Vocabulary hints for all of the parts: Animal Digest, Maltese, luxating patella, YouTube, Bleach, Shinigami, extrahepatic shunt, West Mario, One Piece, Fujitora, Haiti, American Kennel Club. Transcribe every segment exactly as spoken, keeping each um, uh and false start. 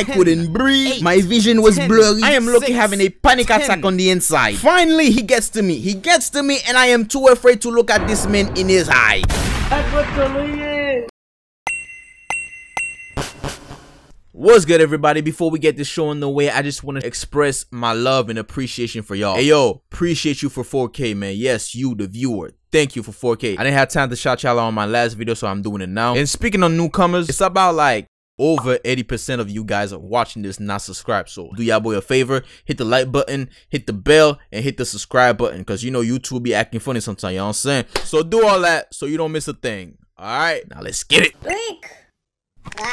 I couldn't breathe. Eight, my vision was ten, blurry. I am lucky six, having a panic ten. attack on the inside. Finally, he gets to me. He gets to me and I am too afraid to look at this man in his eye. What's good, everybody? Before we get this show in the way, I just want to express my love and appreciation for y'all. Hey, yo, appreciate you for four K, man. Yes, you, the viewer. Thank you for four K. I didn't have time to shout y'all out on my last video, so I'm doing it now. And speaking of newcomers, it's about like over eighty percent of you guys are watching this not subscribed. So do y'all boy a favor, hit the like button, hit the bell, and hit the subscribe button, because you know YouTube be acting funny sometimes, you know what I'm saying? So do all that so you don't miss a thing. All right, now let's get it. Blink.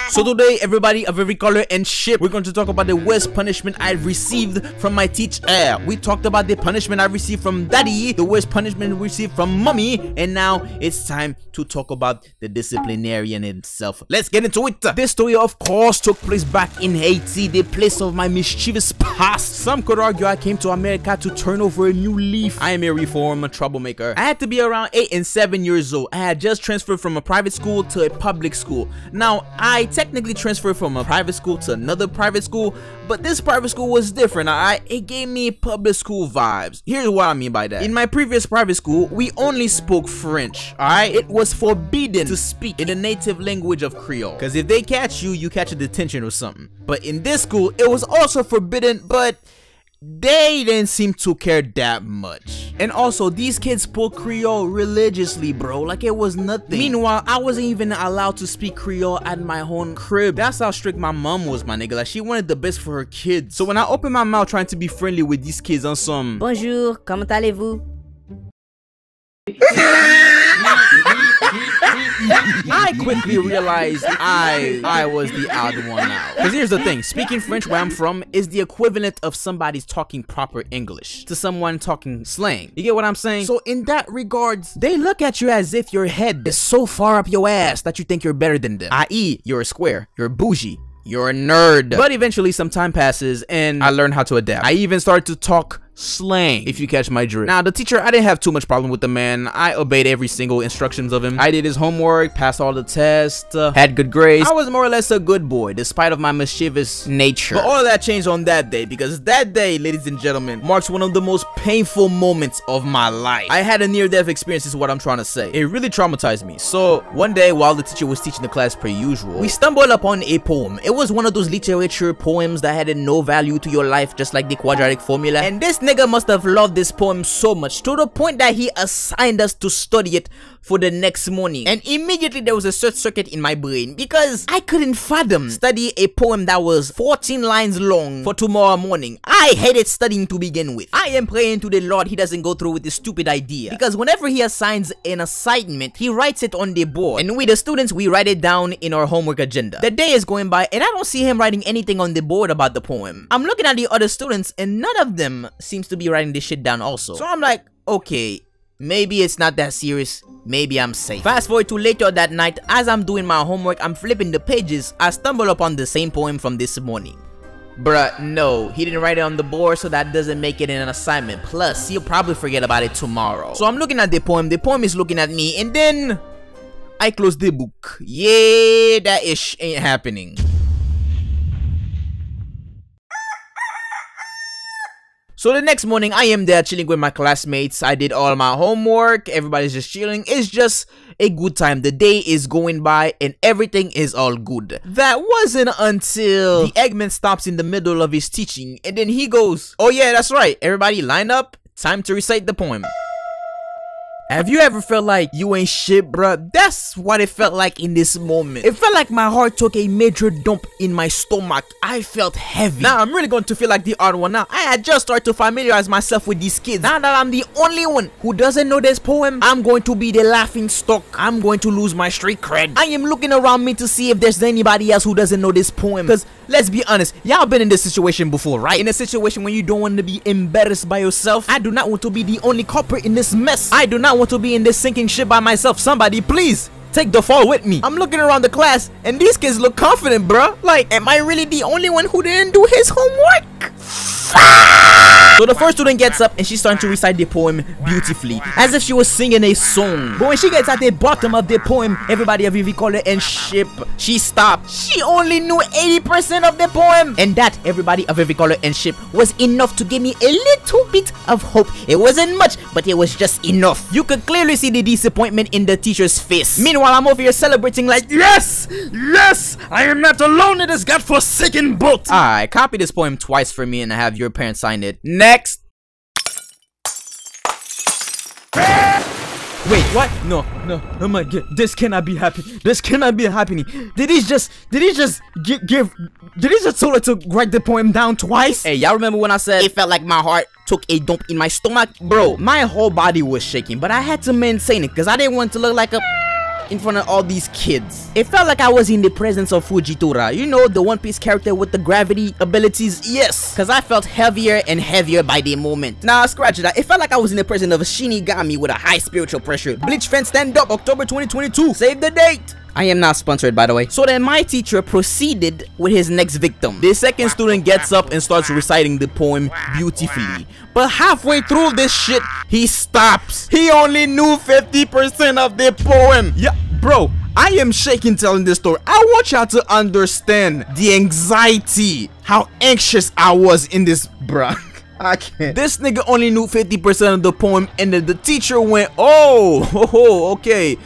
So today, everybody of every color and shape, we're going to talk about the worst punishment I received from my teacher. We talked about the punishment I received from daddy, the worst punishment we received from mommy, and now it's time to talk about the disciplinarian himself. Let's get into it. This story, of course, took place back in Haiti, the place of my mischievous past. Some could argue I came to America to turn over a new leaf. I am a reformer, troublemaker. I had to be around eight and seven years old. I had just transferred from a private school to a public school. Now, I technically transferred from a private school to another private school, but this private school was different, alright? It gave me public school vibes. Here's what I mean by that. In my previous private school, we only spoke French, alright? It was forbidden to speak in the native language of Creole, because if they catch you, you catch a detention or something. But in this school, it was also forbidden, but they didn't seem to care that much. And also, these kids spoke Creole religiously, bro, like it was nothing. Meanwhile, I wasn't even allowed to speak Creole at my own crib. That's how strict my mom was, my nigga. Like, she wanted the best for her kids. So when I opened my mouth trying to be friendly with these kids on some bonjour, comment allez-vous? I quickly realized I I was the odd one out. Because here's the thing, speaking French where I'm from is the equivalent of somebody's talking proper English to someone talking slang. You get what I'm saying? So in that regards, they look at you as if your head is so far up your ass that you think you're better than them. that is, you're a square, you're bougie, you're a nerd. But eventually some time passes and I learned how to adapt. I even started to talk slang, if you catch my drift. Now the teacher, I didn't have too much problem with the man. I obeyed every single instructions of him. I did his homework, passed all the tests, uh, had good grades. I was more or less a good boy despite of my mischievous nature. But all of that changed on that day, because that day, ladies and gentlemen, marks one of the most painful moments of my life. I had a near-death experience is what I'm trying to say. It really traumatized me. So one day while the teacher was teaching the class per usual, we stumbled upon a poem. It was one of those literature poems that had no value to your life, just like the quadratic formula. And this nigga must have loved this poem so much to the point that he assigned us to study it for the next morning. And immediately there was a short circuit in my brain, because I couldn't fathom study a poem that was fourteen lines long for tomorrow morning. I hated studying to begin with. I am praying to the Lord he doesn't go through with this stupid idea, because whenever he assigns an assignment, he writes it on the board, and we the students, we write it down in our homework agenda. The day is going by and I don't see him writing anything on the board about the poem. I'm looking at the other students and none of them seem Seems to be writing this shit down also. So I'm like, okay, maybe it's not that serious. Maybe I'm safe. Fast forward to later that night, as I'm doing my homework, I'm flipping the pages, I stumble upon the same poem from this morning. Bruh, no, he didn't write it on the board, so that doesn't make it an assignment. Plus, he'll probably forget about it tomorrow. So I'm looking at the poem, the poem is looking at me, and then I close the book. Yeah, that ish ain't happening. So the next morning, I am there chilling with my classmates. I did all my homework. Everybody's just chilling. It's just a good time. The day is going by and everything is all good. That wasn't until the Eggman stops in the middle of his teaching. And then he goes, oh yeah, that's right. Everybody line up. Time to recite the poem. Have you ever felt like you ain't shit, bruh? That's what it felt like in this moment. It felt like my heart took a major dump in my stomach. I felt heavy. Now I'm really going to feel like the odd one now. I had just started to familiarize myself with these kids. Now that I'm the only one who doesn't know this poem, I'm going to be the laughing stock. I'm going to lose my street cred. I am looking around me to see if there's anybody else who doesn't know this poem. Because let's be honest, y'all been in this situation before, right? In a situation when you don't want to be embarrassed by yourself. I do not want to be the only culprit in this mess. I do not want to be in this sinking ship by myself. Somebody please take the fall with me. I'm looking around the class and these kids look confident, bruh. Like, am I really the only one who didn't do his homework? So the first student gets up and she's starting to recite the poem beautifully, as if she was singing a song. But when she gets at the bottom of the poem, everybody of Vivi Color and Ship, she stopped. She only knew eighty percent of the poem. And that, everybody of Vivi Color and Ship, was enough to give me a little bit of hope. It wasn't much, but it was just enough. You could clearly see the disappointment in the teacher's face. Meanwhile, I'm over here celebrating like, yes, yes, I am not alone in this godforsaken boat. Alright, copy this poem twice for me and have your parents sign it. Next. Wait, what? No, no, oh my god, this cannot be happening. This cannot be happening. Did he just, did he just gi give, did he just tell her to write the poem down twice? Hey, y'all remember when I said it felt like my heart took a dump in my stomach? Bro, my whole body was shaking, but I had to maintain it because I didn't want to look like a in front of all these kids. It felt like I was in the presence of Fujitora, you know, the One Piece character with the gravity abilities. Yes, because I felt heavier and heavier by the moment. Nah, scratch that. It felt like I was in the presence of a Shinigami with a high spiritual pressure. Bleach fans stand up, October twenty twenty-two. Save the date. I am not sponsored, by the way. So then my teacher proceeded with his next victim. The second student gets up and starts reciting the poem beautifully. But halfway through this shit, he stops. He only knew fifty percent of the poem. Yeah, bro, I am shaking telling this story. I want y'all to understand the anxiety, how anxious I was in this, bruh. I can't. This nigga only knew fifty percent of the poem, and then the teacher went, oh, oh, okay.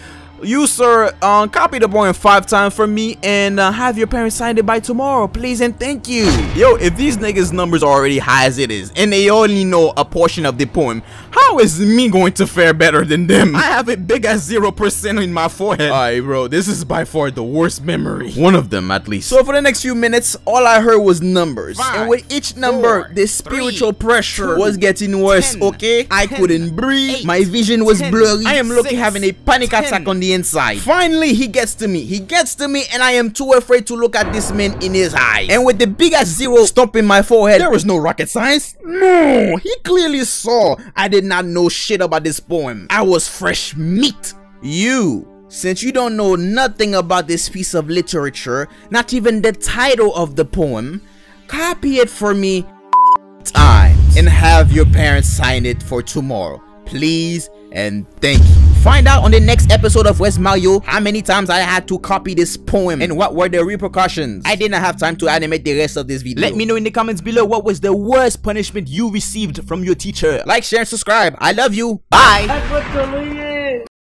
You, sir, um, copy the poem five times for me and uh, have your parents sign it by tomorrow, please and thank you. Yo, if these niggas' numbers are already high as it is and they only know a portion of the poem, how is me going to fare better than them? I have a big ass zero percent in my forehead. Alright, bro, this is by far the worst memory. One of them, at least. So for the next few minutes, all I heard was numbers. Five, and with each number, four, the spiritual three, pressure two, was getting worse, ten, okay? I ten, couldn't breathe. Eight, my vision was ten, blurry. I am looking six, having a panic ten, attack on the inside. Finally, he gets to me. He gets to me and I am too afraid to look at this man in his eyes. And with the biggest zero stomping my forehead, there was no rocket science. No, he clearly saw I did not know shit about this poem. I was fresh meat. You, since you don't know nothing about this piece of literature, not even the title of the poem, copy it for me time and have your parents sign it for tomorrow, please and thank you. Find out on the next episode of West Mario how many times I had to copy this poem and what were the repercussions. I didn't have time to animate the rest of this video. Let me know in the comments below what was the worst punishment you received from your teacher. Like, share, and subscribe. I love you. Bye.